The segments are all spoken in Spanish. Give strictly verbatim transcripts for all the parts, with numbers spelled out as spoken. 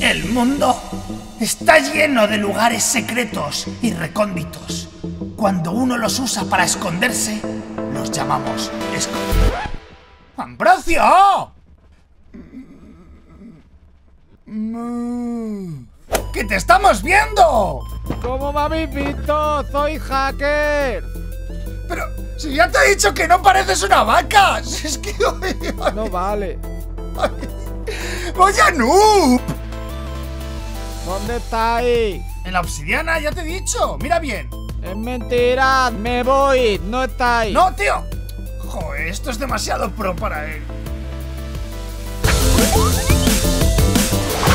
El mundo está lleno de lugares secretos y recónditos. Cuando uno los usa para esconderse, los llamamos escondidos. ¡Ambrosio! ¡Que te estamos viendo! ¿Cómo me habéis visto? ¡Soy hacker! Pero si ya te he dicho que no pareces una vaca. Es que... Ay, ay, no vale. Ay, ¡vaya noob! ¿Dónde estáis? En la obsidiana, ya te he dicho. Mira bien. Es mentira, me voy. No estáis. No, tío. Joder, esto es demasiado pro para él.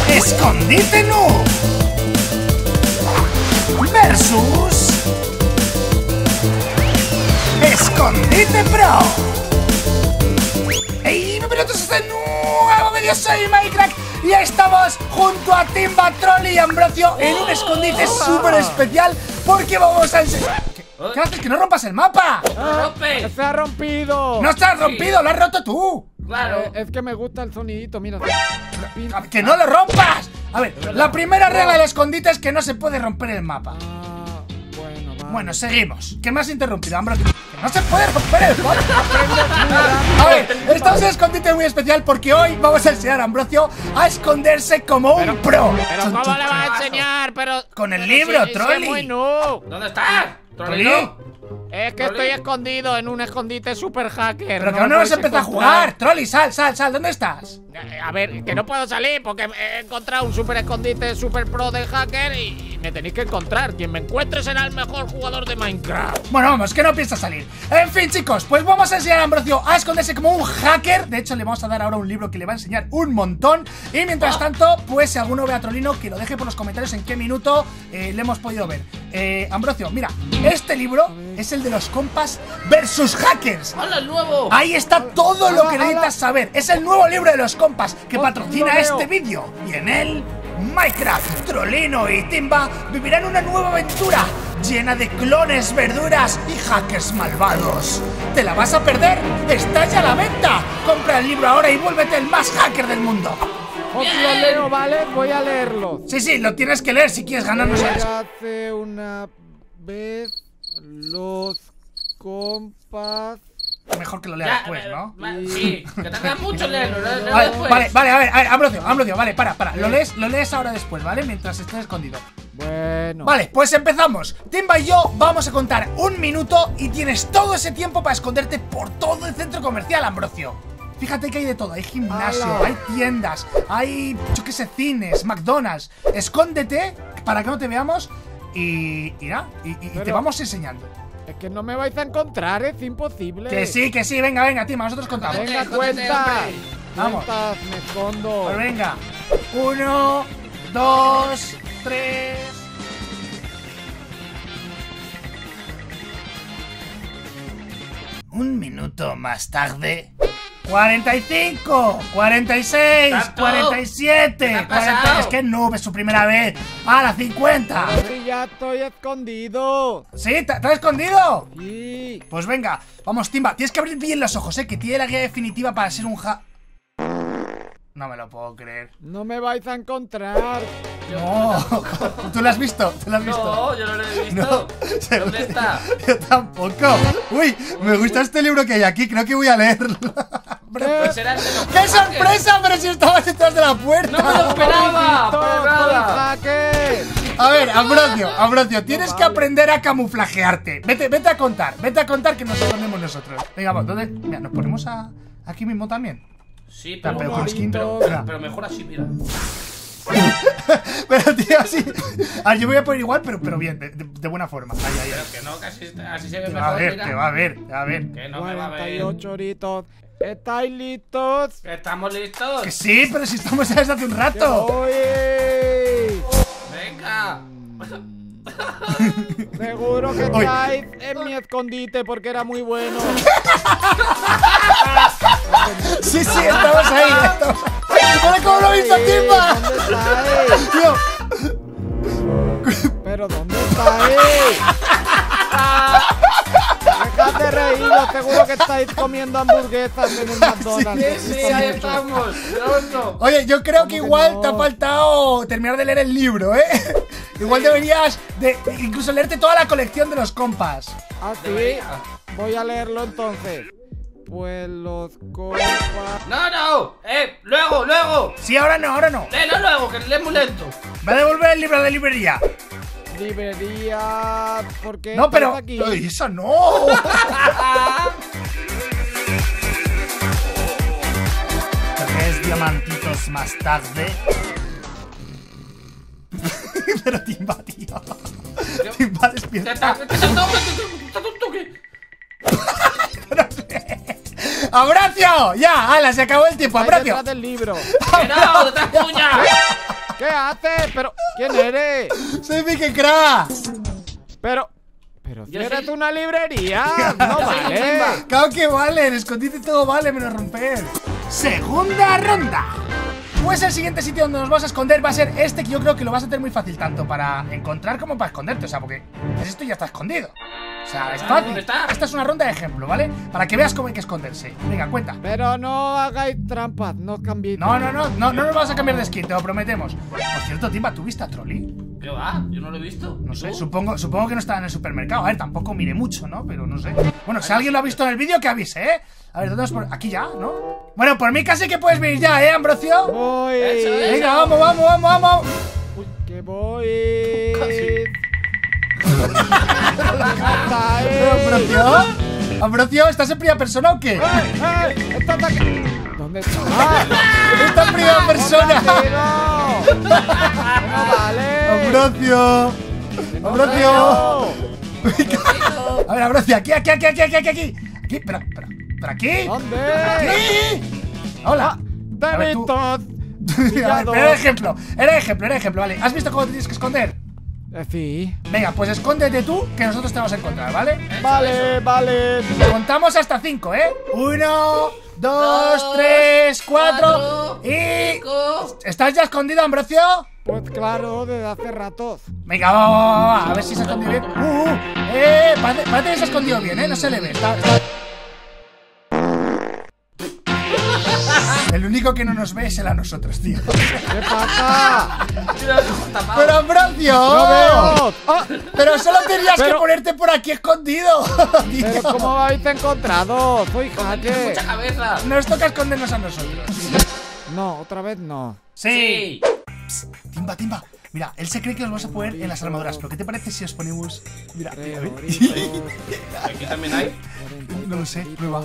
Escondite noob versus escondite pro. ¡Ey, mi piloto es de nuevo! Yo soy Mikecrack y estamos junto a Timbatrón, Trolly y Ambrosio en un escondite súper especial porque vamos a enseñar... ¿Qué, ¿Qué haces? ¡Que no rompas el mapa! Ah, ¡rompe! ¡Se ha rompido! ¡No se ha rompido! Sí. ¡Lo has roto tú! Claro. Eh, es que me gusta el sonidito, mira. ¡Que no lo rompas! A ver, la primera regla del escondite es que no se puede romper el mapa. Ah, bueno, vale. Bueno, seguimos. ¿Qué me has interrumpido, Ambrosio? ¡Que no se puede romper el mapa! A ver, estamos en un escondite muy especial porque hoy vamos a enseñar a Ambrosio a esconderse como un pero, pro. ¿Pero cómo le vas a enseñar? Pero, con el pero libro, si, Trolly. Si no. ¿Dónde estás? ¿Trolly? Es que Trolly. Estoy escondido en un escondite super hacker. Pero que no, no nos empieza a jugar. Trolly, sal, sal, sal. ¿Dónde estás? A ver, que no puedo salir porque he encontrado un super escondite super pro de hacker y me tenéis que encontrar. Quien me encuentre será el mejor jugador de Minecraft. Bueno, vamos, que no piensa salir. En fin, chicos, pues vamos a enseñar a Ambrosio a esconderse como un hacker. De hecho, le vamos a dar ahora un libro que le va a enseñar un montón. Y mientras tanto, pues si alguno ve a Trollino, que lo deje por los comentarios en qué minuto eh, le hemos podido ver. Eh, Ambrosio, mira, este libro es el de los compas versus hackers. ¡Hola, el nuevo! Ahí está todo lo que necesitas saber. Es el nuevo libro de los compas que patrocina este vídeo. Y en él, Minecraft, Trollino y Timba vivirán una nueva aventura llena de clones, verduras y hackers malvados. ¿Te la vas a perder? ¡Está ya a la venta! Compra el libro ahora y vuélvete el más hacker del mundo. Os lo leo, ¿vale? Voy a leerlo. Sí, sí, lo tienes que leer si quieres ganarnos algo. Hace una vez los compas... Mejor que lo leas después, ¿no? Sí, que tarda mucho leerlo, lo leo después. Vale, vale, a ver, a ver, Ambrosio, Ambrosio, vale, para, para. Lo lees, lo lees ahora después, ¿vale? Mientras estés escondido. Bueno. Vale, pues empezamos. Timba y yo vamos a contar un minuto y tienes todo ese tiempo para esconderte por todo el centro comercial, Ambrosio. Fíjate que hay de todo, hay gimnasio, ¡hala! Hay tiendas, hay, yo qué sé, cines, McDonald's. Escóndete para que no te veamos y, y nada, y, y te vamos enseñando. Es que no me vais a encontrar, es imposible. Que sí, que sí, venga, venga, Timba, nosotros contamos. Venga, cuenta, vamos. Cuentas, me escondo. Pues venga, uno, dos, tres. Un minuto más tarde... cuarenta y cinco, cuarenta y seis, cuarenta y siete, cuarenta, es que no, es su primera vez. A la cincuenta. Sí, ya estoy escondido. ¿Sí? ¿Te, te has escondido? Sí. Pues venga, vamos, Timba, tienes que abrir bien los ojos, eh, que tiene la guía definitiva para ser un ja... No me lo puedo creer. No me vais a encontrar. No, ¿tú lo has visto? ¿Tú lo has visto? No, yo no lo he visto. No. ¿Dónde está? Yo tampoco. Uy, me gusta este libro que hay aquí, creo que voy a leerlo. Pues ¡qué sorpresa! ¡Pero si estabas detrás de la puerta! ¡No me lo esperaba! ¡Por nada! A ver, Ambrosio, Ambrosio, tienes que aprender a camuflajearte. Vete, vete a contar, vete a contar que nos escondemos nosotros. Venga, vamos, ¿dónde? Mira, nos ponemos a, aquí mismo también. Sí, pero, pero, pero, pero, pero mejor así, mira. Pero tío, así. Ah, yo voy a poner igual, pero, pero bien, de, de buena forma. Ahí, ahí, pero ahí. Que no, que así, así se ve mejor. A ver, mira. Te va a ver, a ver. Que no me va a ver. cuarenta y ocho horitos. ¿Estáis listos? ¿Estamos listos? Que sí, pero si estamos ya desde hace un rato. ¡Oye! ¡Venga! Seguro que estáis en mi escondite porque era muy bueno. Sí, sí, estamos ahí. Estamos ahí. ¡Ahora cómo lo he visto, Timba! ¿Dónde estáis? Tío. ¿Pero dónde estáis? ¡Dejad de reíros! Seguro que estáis comiendo hamburguesas en un McDonald's. Sí, sí, ahí estamos. Pronto. Oye, yo creo que igual no? te ha faltado terminar de leer el libro, ¿eh? Sí. Igual deberías de incluso leerte toda la colección de los compas. Ah, sí. Debería. Voy a leerlo entonces. Pues los compas. ¡No, no! ¡Eh! ¡Luego, luego! Sí, ahora no, ahora no. Eh, no luego, que lees muy lento. Va a devolver el libro de librería. Librería. ¿Por qué? No, pero. Aquí? ¡Esa no! Tres diamantitos más tarde. Pero Timba, tío. Timba, despierta. ¡Ambrosio! ¡Ya! ¡Hala! Se acabó el tiempo, Ambrosio. ¡Detrás del libro! ¡Que no! ¡Detrás tuya! ¿Qué haces? Pero... ¿Quién eres? ¡Soy Mikecrack! Pero... Pero ciérrate una librería. ¡No vale! ¡Claro que vale! En escondite todo vale, menos romper. ¡Segunda ronda! Pues el siguiente sitio donde nos vamos a esconder va a ser este, que yo creo que lo vas a tener muy fácil tanto para encontrar como para esconderte. O sea, porque esto ya está escondido. O sea, es fácil. Esta es una ronda de ejemplo, ¿vale? Para que veas cómo hay que esconderse. Venga, cuenta. Pero no hagáis trampas, no cambiéis. No, no, no, no, no nos vamos a cambiar de skin, te lo prometemos. Por cierto, Timba, ¿tú viste a Trolly? ¿Qué va? Yo no lo he visto. No sé, supongo, supongo que no estaba en el supermercado. A ver, tampoco mire mucho, ¿no? Pero no sé. Bueno, si alguien lo ha visto en el vídeo, que avise, ¿eh? A ver, ¿dónde por aquí ya, ¿no? Bueno, por mí casi que puedes venir ya, ¿eh, Ambrosio? Voy. Venga, vamos, vamos, vamos, vamos. Uy, que voy. Casi. ¿Ambrosio? ¿Ambrosio? ¿Estás en primera persona o qué? ¡Ey! ¡Ey! ¡Está ataque! ¿Dónde está? ¡Está en primera persona! ¡No! ¡Vale! ¡Ambrosio! ¡Ambrosio! A ver, Ambrosio, aquí, aquí, aquí, aquí, aquí, aquí, aquí. Aquí, espera, espera. ¿Por aquí? ¿Dónde? ¡Aquí! ¡Hola! ¡Te he visto! A ver, pero era ejemplo, era ejemplo, era ejemplo, vale. ¿Has visto cómo te tienes que esconder? Sí. Venga, pues escóndete tú, que nosotros te vamos a encontrar, ¿vale? Vale, vale. Contamos hasta cinco, ¿eh? Uno, dos, dos tres, cuatro, cuatro y... Cinco. ¿Estás ya escondido, Ambrosio? Pues claro, desde hace ratos. Venga, va, va, va, va, a ver si se ha escondido bien. Uh, uh, eh, parece, parece que se ha escondido bien, ¿eh? No se le ve, está... está... El único que no nos ve es el a nosotros, tío. ¿Qué pasa? ¡Pero, Ambrosio! ¡No veo! ¡Ah! ¡Pero solo tenías pero... que ponerte por aquí escondido! Tío. ¿Pero cómo habéis encontrado? ¡Soy jaque! ¡Mucha cabeza! Nos toca escondernos a nosotros. No, otra vez no. ¡Sí! Psst, Timba, Timba. Mira, él se cree que os vas a poner en las armaduras, pero ¿qué te parece si os ponemos...? Mira, mira, mira. ¿Aquí también hay? No lo sé, prueba.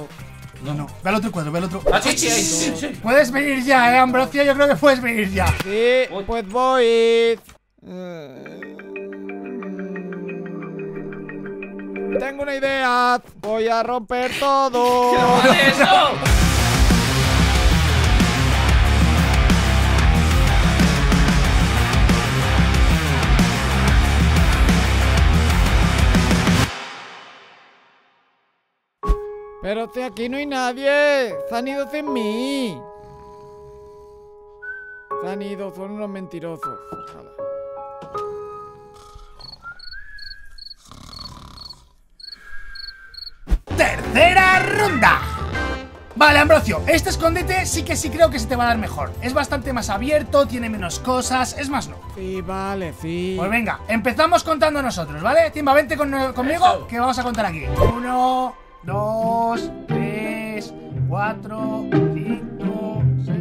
No, no, ve al otro cuadro, ve al otro. Ah, sí, sí, sí, sí. Puedes venir ya, eh, Ambrosio, yo creo que puedes venir ya. Sí, pues voy. Tengo una idea. Voy a romper todo. ¿Qué es eso? Pero si aquí no hay nadie, se han ido sin mí. Se han ido, son unos mentirosos. Ojalá. Tercera ronda. Vale, Ambrosio, este escondite sí que sí creo que se te va a dar mejor. Es bastante más abierto, tiene menos cosas, es más no. Sí, vale, sí. Pues venga, empezamos contando nosotros, ¿vale? Timba, vente con, conmigo, eso. Que vamos a contar aquí. Uno... Dos, tres, cuatro, cinco, seis.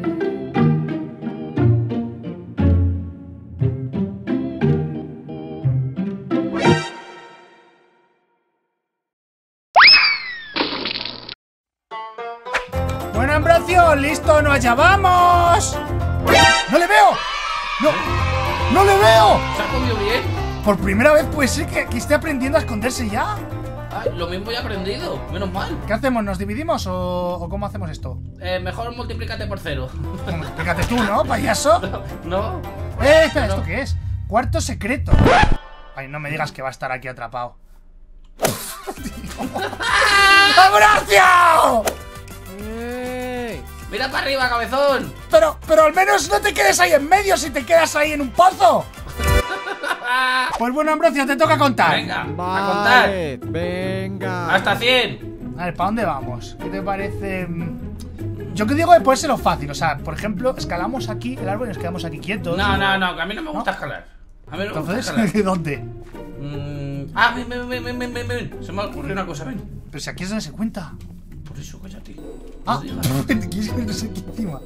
Bueno, Ambrosio, listo, nos allá vamos. ¡No le veo! ¡No! ¡No le veo! ¿Se ha comido bien? Por primera vez puede ser que, que esté aprendiendo a esconderse ya. Ah, lo mismo ya he aprendido, menos mal. ¿Qué hacemos? ¿Nos dividimos o, o cómo hacemos esto? Eh, mejor multiplícate por cero. Multiplícate tú, ¿no, payaso? No, no. Eh, espera, no. ¿Esto qué es? Cuarto secreto. Ay, no me digas que va a estar aquí atrapado. ¡Ambrosio! ¡Ey! ¡Mira para arriba, cabezón! Pero, pero al menos no te quedes ahí en medio si te quedas ahí en un pozo. Pues bueno, Ambrosio, te toca contar. Venga, vale, a contar. Venga. Hasta cien. A ver, ¿para dónde vamos? ¿Qué te parece? Yo que digo que puede ser lo fácil. O sea, por ejemplo, escalamos aquí el árbol y nos quedamos aquí quietos. No, no, no, que a mí no me gusta ¿no? escalar. A mí no me gusta escalar. ¿Entonces? ¿Dónde? Mm, ah, ven, ven, ven, ven, ven, ven. Se me ha ocurrido una cosa, ven. Pero si aquí es donde se cuenta. Por eso, cállate. Ah, quieres que no sé qué encima.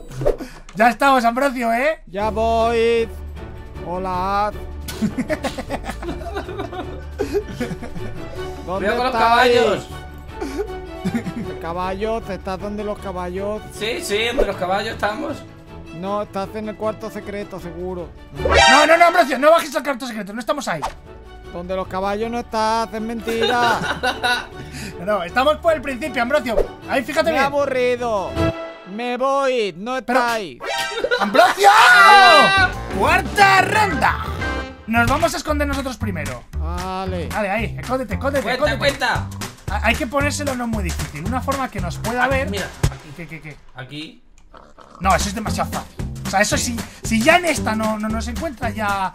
Ya estamos, Ambrosio, ¿eh? Ya voy. Hola. ¿Dónde estás? Con los caballos. Caballos, ¿estás donde los caballos? Sí, sí, donde los caballos estamos. No, estás en el cuarto secreto, seguro. No, no, no, Ambrosio, no bajes al cuarto secreto, no estamos ahí. Donde los caballos no estás, es mentira. No, estamos por el principio, Ambrosio. Ahí, fíjate bien. Me he aburrido. Me voy, no estáis. ¡Ambrosio! ¡Cuarta ronda! Nos vamos a esconder nosotros primero. Vale. Vale, ahí, escóndete, escóndete, escóndete. Cuenta, cuenta. Hay que ponérselo, no es muy difícil. Una forma que nos pueda ver. Mira, aquí, ¿qué, qué, qué? Aquí. No, eso es demasiado fácil. O sea, eso sí. Si, si ya en esta no, no, no se encuentra, ya.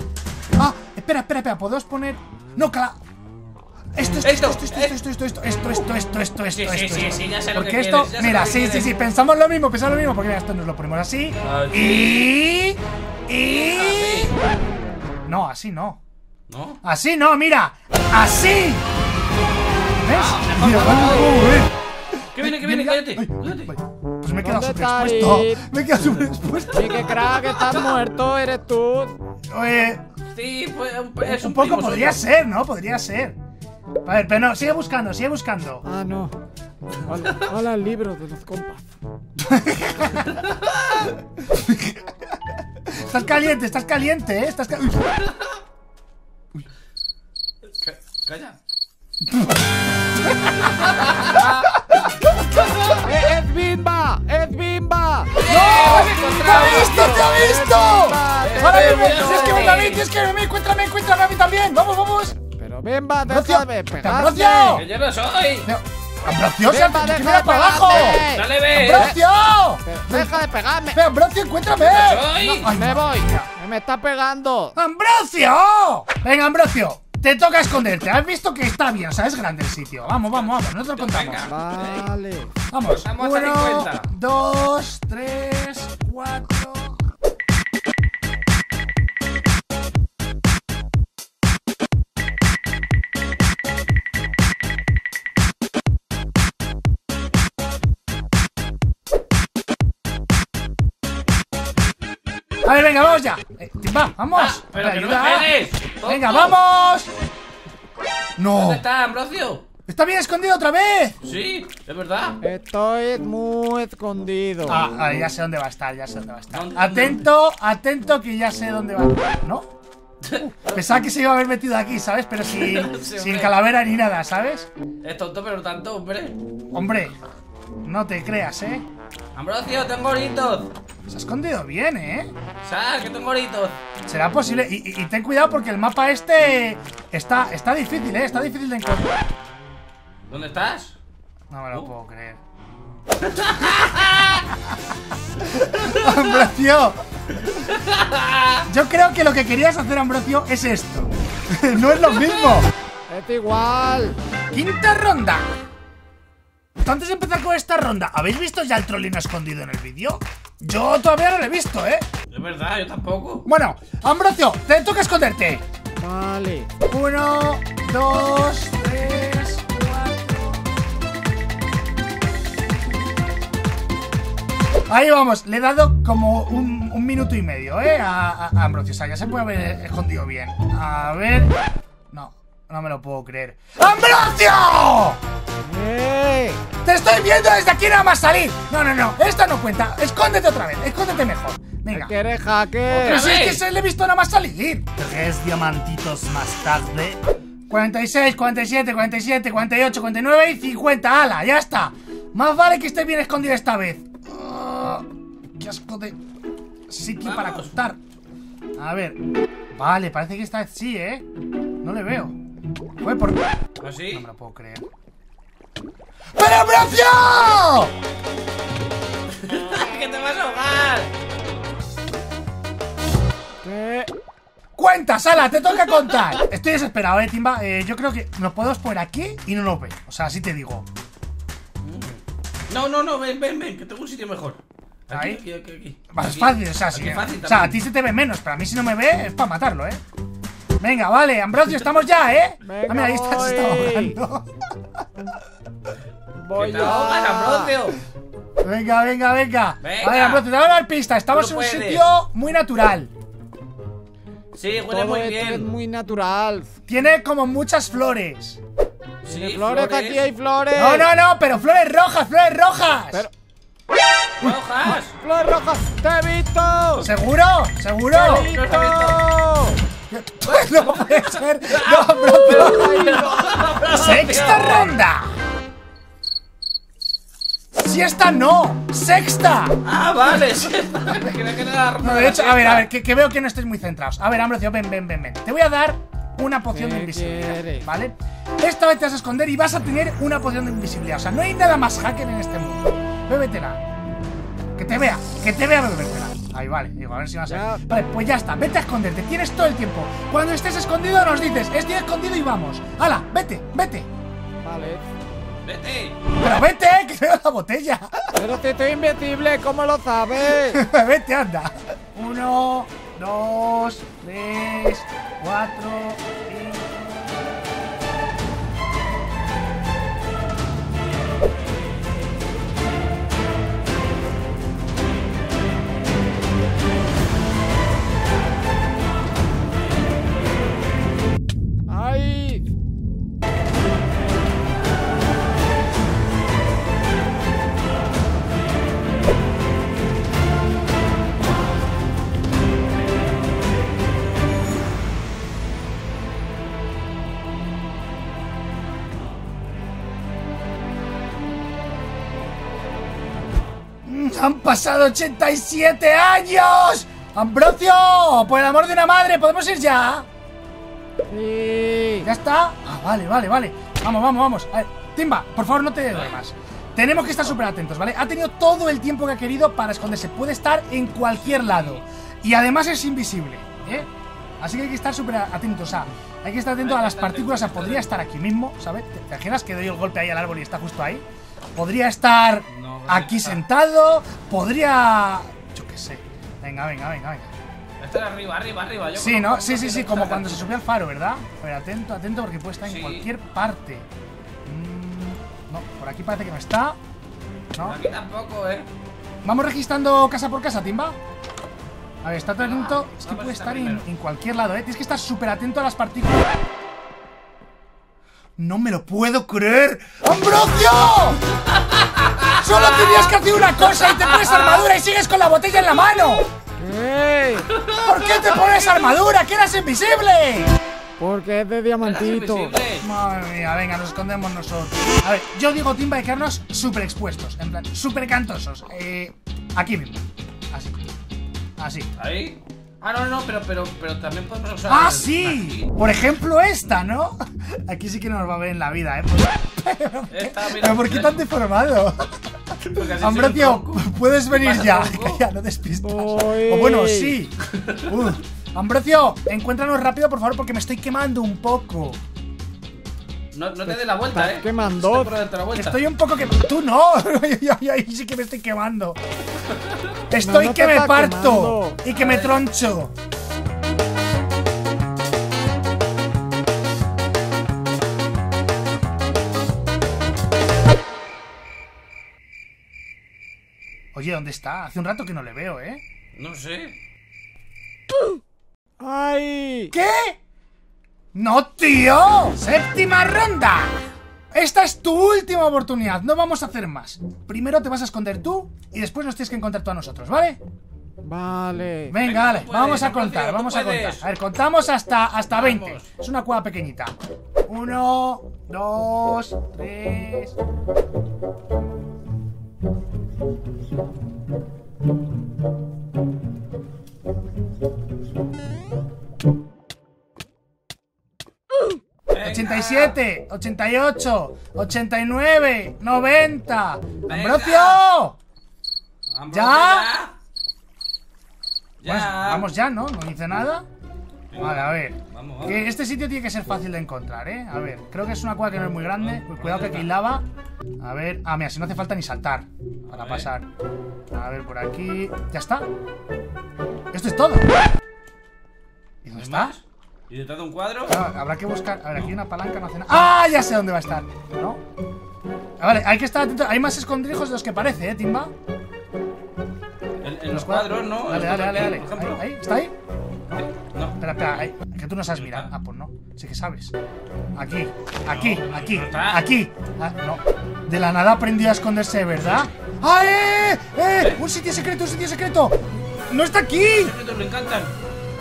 Ah, espera, espera, espera. ¿Podemos poner? No, cala. Esto, esto, esto, esto, esto, esto, esto, esto, esto, esto, esto, esto. Sí, sí, sí, sí, ya sé lo que quieres. Porque esto, mira, sí, sí, sí. Pensamos lo mismo, pensamos lo mismo. Porque mira, esto nos lo ponemos así. Y. Y. No, así no. ¿No? Así no, mira. Así. ¿Ves? Ah, mira, ¿qué viene? ¿Qué viene? Cállate. Ay, cállate. Pues me he quedado súper expuesto. Me he quedado súper expuesto. Mikecrack, estás muerto, eres tú. Eh, sí, pues es un, un poco podría ser, ¿no? Podría ser. A ver, pero no, sigue buscando, sigue buscando. Ah, no. Hola, hola el libro de los compas. Estás caliente, estás caliente, ¿eh? Estás caliente. Uy. Calla. ¡Es Bimba! ¡Es Bimba! ¡No! ¡Te ha visto! ¡Te ha visto! ¡Ahora dime! ¡Si es que me también! ¡Si es que me encuentra! ¡Me encuentra a mí también! ¡Vamos, vamos! ¡Pero Bimba, deja de pegarte! ¡Ambrosio! ¡Que yo no soy! ¡Ambrosio, se ha tirado para abajo! ¡Dale, ve! ¡Ambrosio! ¡Deja de pegarme! ¡Ambrosio, encuéntrame! ¡Me voy! ¡Me está pegando! ¡Ambrosio! ¡Venga, Ambrosio! Te toca esconderte, has visto que está bien, o sea, es grande el sitio. Vamos, vamos, vamos, nosotros contamos. Vale. Vamos, uno, dos, tres, cuatro. A ver, venga, vamos ya. Eh, Timba, vamos. Ah, pero que no me pegues. Venga, vamos. No. ¿Dónde está, Ambrosio? Está bien escondido otra vez. Sí, es verdad. Estoy muy escondido. Ah, ah, ya sé dónde va a estar, ya sé dónde va a estar. ¿Dónde, atento, dónde? Atento, que ya sé dónde va a estar, ¿no? Pensaba que se iba a haber metido aquí, ¿sabes? Pero sin, sí, sin calavera ni nada, ¿sabes? Es tonto, pero tanto, hombre. Hombre, no te creas, ¿eh? Ambrosio, tengo oritos. Se ha escondido bien, ¿eh? ¡Sal, que tengo oritos! Será posible. Y, y, y ten cuidado porque el mapa este está, está difícil, ¿eh? Está difícil de encontrar. ¿Dónde estás? No me lo uh. puedo creer. ¡Ambrosio! Yo creo que lo que querías hacer, Ambrosio, es esto. No es lo mismo. Es igual. Quinta ronda. Antes de empezar con esta ronda, ¿habéis visto ya el Trollino escondido en el vídeo? Yo todavía no lo he visto, ¿eh? Es verdad, yo tampoco. Bueno, Ambrosio, te toca esconderte. Vale. Uno, dos, tres, cuatro. Ahí vamos, le he dado como un, un minuto y medio, ¿eh? A, a Ambrosio, o sea, ya se puede haber escondido bien. A ver... No, no me lo puedo creer. ¡Ambrosio! ¡Eh! ¡Te estoy viendo desde aquí, nada más salir! No, no, no, esta no cuenta. Escóndete otra vez, escóndete mejor. Venga. ¿Qué eres, hacker? Pero si es que se le he visto nada más salir. Tres diamantitos más tarde. cuarenta y seis, cuarenta y siete, cuarenta y siete, cuarenta y ocho, cuarenta y nueve y cincuenta. ¡Hala! ¡Ya está! Más vale que esté bien escondido esta vez. Uh, ¡Qué asco de sitio para contar! A ver. Vale, parece que esta vez sí, ¿eh? No le veo. Fue por... ¿Ah, sí? No me lo puedo creer. ¡Pero Ambrosio! ¡Que te vas a ahogar! ¿Qué? ¡Cuenta, Sala! ¡Te toca contar! Estoy desesperado, eh, Timba. Eh, yo creo que nos podemos poner aquí y no nos ve. O sea, así te digo. No, no, no, ven, ven, ven, que tengo un sitio mejor. Aquí, aquí, aquí, aquí. Más aquí, fácil, o sea, sí, fácil, o sea, a ti se te ve menos, pero a mí si no me ve es para matarlo, eh. Venga, vale, Ambrosio, estamos ya, eh. Venga, ah, mira, ahí está, se está ahogando. Voy a ahogar, Ambrosio. Venga, venga, venga. venga. Vale, Ambrosio, te voy a dar pista. Estamos en un sitio muy natural. Sí, huele muy bien. Es muy natural. Tiene como muchas flores. Sí, flores, flores, aquí hay flores. No, no, no, pero flores rojas, flores rojas. Pero... ¡Rojas! ¡Flores rojas! ¡Te he visto! ¿Seguro? ¿Seguro? ¡Te he visto! ¡No puede ser! ¡No, Ambrosio! ¡Sexta ronda! Si esta no, sexta. Ah, vale, sexta. No, de hecho, a ver, a ver, que, que veo que no estéis muy centrados. A ver, Ambrosio, ven, ven, ven, ven. Te voy a dar una poción de invisibilidad, ¿quieres? ¿Vale? Esta vez te vas a esconder y vas a tener una poción de invisibilidad. O sea, no hay nada más hacker en este mundo. Bébetela. Que te vea, que te vea bébetela. Ahí, vale, digo, a ver si vas a ver. Vale, pues ya está, vete a esconderte, tienes todo el tiempo. Cuando estés escondido nos dices, estoy escondido y vamos. ¡Hala, vete, vete! Vale. ¡Vete! ¡Pero vete, que veo la botella! ¡Pero te estoy invisible! ¿Cómo lo sabes? ¡Vete, anda! Uno, dos, tres, cuatro, cinco... ¡Ay! ¡Han pasado ochenta y siete años! ¡Ambrosio! ¡Por el amor de una madre! ¿Podemos ir ya? Sí. ¿Ya está? Ah, vale, vale, vale. Vamos, vamos, vamos. A ver, Timba, por favor, no te duermas. Tenemos que estar súper atentos, ¿vale? Ha tenido todo el tiempo que ha querido para esconderse. Puede estar en cualquier lado. Y además es invisible, ¿eh? Así que hay que estar súper atentos, ¿sabes? Hay que estar atento a las partículas. O sea, podría estar aquí mismo, ¿sabes? ¿Te imaginas que doy el golpe ahí al árbol y está justo ahí? Podría estar no, aquí está. sentado, podría... Yo qué sé. Venga, venga, venga, venga. Estar arriba, arriba, arriba. Yo sí, ¿no? Sí, sí, sí, como cuando se subió al faro, ¿verdad? A ver, atento, atento, porque puede estar sí. en cualquier parte. Mm, no, por aquí parece que no está. No. Aquí tampoco, ¿eh? ¿Vamos registrando casa por casa, Timba? A ver, está atento. Ah, es que puede estar en, en cualquier lado, ¿eh? Tienes que estar súper atento a las partículas. ¡No me lo puedo creer! ¡Ambrosio! ¡Solo tenías que hacer una cosa y te pones armadura y sigues con la botella en la mano! ¿Qué? ¿Por qué te pones armadura? ¡Que eras invisible! Porque es de diamantito. Madre mía, venga, nos escondemos nosotros. A ver, yo digo, Timba, de quedarnos súper expuestos. En plan, súper cantosos. Eh, aquí mismo. Así. Así. ¿Ahí? Ah, no, no, pero, pero, pero también podemos usar... ¡Ah, el... sí! Aquí. Por ejemplo esta, ¿no? Aquí sí que no nos va a ver en la vida, ¿eh? Pero, esta, mira, ¿pero ¿por qué tan deformado? Ambrosio, puedes venir ya. Ya, no despistas. Uy. O bueno, sí. Uh. Ambrosio, encuéntranos rápido, por favor, porque me estoy quemando un poco. No, no te dé la vuelta, ¿eh? Quemando. Estoy, estoy un poco que... ¡Tú no! Ahí sí que me estoy quemando. Estoy no, no que me parto quemando. Y que me troncho. Oye, ¿dónde está? Hace un rato que no le veo, ¿eh? No sé. ¡Ay! ¿Qué? ¡No, tío! ¡Séptima ronda! Esta es tu última oportunidad, no vamos a hacer más. Primero te vas a esconder tú y después nos tienes que encontrar tú a nosotros, ¿vale? Vale. Venga, Venga vale, puedes, vamos a contar, vamos a contar. A ver, contamos hasta, hasta veinte. Es una cueva pequeñita. Uno, dos, tres... ochenta y siete, ochenta y ocho, ochenta y nueve, noventa. ¡Ambrosio! ¿Ya? ¿Ya? Pues, vamos ya, ¿no? ¿No dice nada? Vale, a ver. Vamos, vamos. Este sitio tiene que ser fácil de encontrar, ¿eh? A ver, creo que es una cueva que no es muy grande. Cuidado que aquí hay lava. A ver. Ah, mira, si no hace falta ni saltar para pasar. A ver, por aquí. Ya está. Esto es todo. ¿Y dónde estás? ¿Y detrás de un cuadro? Claro, habrá que buscar. A ver, aquí hay una palanca, no hace nada. ¡Ah! Ya sé dónde va a estar. ¿No? Ah, vale, hay que estar atento. Hay más escondrijos de los que parece, ¿eh, Timba? El, en los cuadros, cuadros, ¿no? Dale, dale, dale, dale. Por ejemplo. ¿Ahí? ¿Está ahí? No. no. Espera, espera, ahí. Que tú no sabes mirar. Ah, pues no. Sí que sabes. Aquí, aquí, no, aquí, no aquí. Ah, no. De la nada aprendí a esconderse, ¿verdad? ¡Ah, eh! ¡Eh! ¡Un sitio secreto, un sitio secreto! ¡No está aquí! Los secretos me encantan.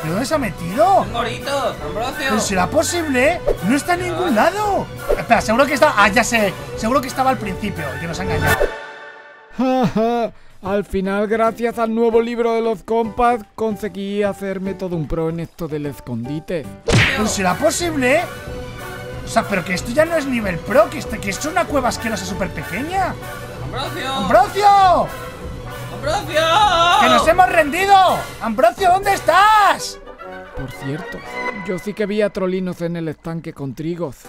¿De dónde se ha metido? ¡Gorito! ¡Ambrosio! ¿Será posible? ¡No está en ningún lado! Espera, seguro que estaba... ¡Ah, ya sé! Seguro que estaba al principio, que nos ha engañado. ¡Ja, al final, gracias al nuevo libro de los compas, conseguí hacerme todo un pro en esto del escondite! ¿Pero será posible? O sea, pero que esto ya no es nivel pro, que, este, que es una cueva asquerosa súper pequeña. ¡Ambrosio! ¡Ambrosio! ¡Ambrosio! ¡Que nos hemos rendido! ¡Ambrosio, ¿dónde estás? Por cierto, yo sí que vi a Trollinos en el estanque con trigos.